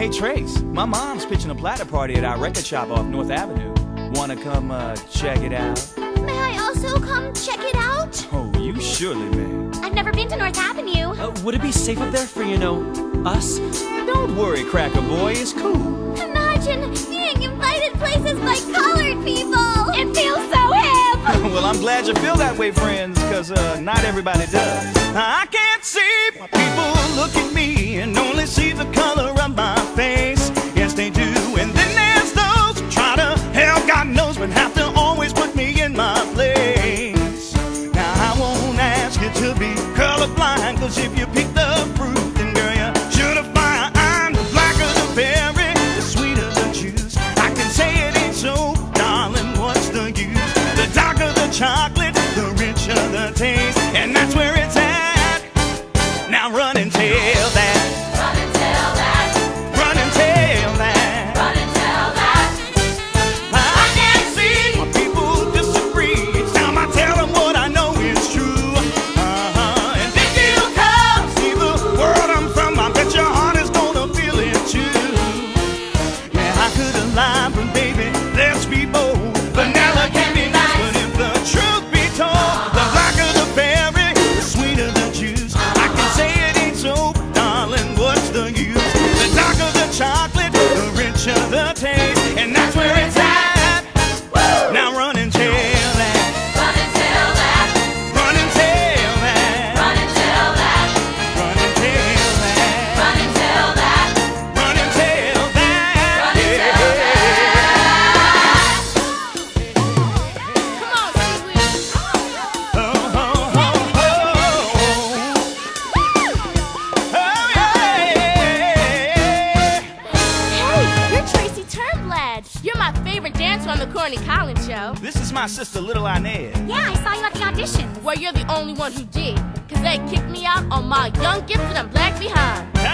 Hey Trace, my mom's pitching a platter party at our record shop off North Avenue. Wanna come check it out? May I also come check it out? Oh, you surely may. I've never been to North Avenue. Would it be safe up there for, you know, us? Don't worry, Cracker Boy, it's cool. Imagine being invited places by colored people. It feels so hip. Well, I'm glad you feel that way, friends, because not everybody does. I can't see why people look at me and only see the color of my face. Yes, they do. And then there's those who try to, hell, God knows, but have to always put me in my place. Now, I won't ask you to be colorblind, because if you pick the fruit, then, girl, you should have found I'm the blacker the berry, the sweeter the juice. I can say it ain't so, darling, what's the use? The darker the chocolate, the richer the taste. And that's where it's at. Now run and tell that. Run and tell that. Run and tell that. Run and tell that. I can't see why people disagree. Each time I tell them what I know is true. And if you come see the world I'm from, I bet your heart is gonna feel it too. Yeah, I could have lied, but baby, let's be bold. Vanilla can be nice, but if the truth be told, the blacker the berry, the sweeter the juice. Chocolate, the richer the taste, and that's where it's at. Woo! Now run and tell that. Run and tell that. Run and tell that. Run and tell that. Run and tell that. Run and tell that. Run and tell that. Come on, sweet. Oh, oh, oh, oh, oh. Oh, yeah. You're my favorite dancer on the Corny Collins Show. This is my sister, Little Inez. Yeah, I saw you at the audition. Well, you're the only one who did, because they kicked me out on my young gifted and black behind.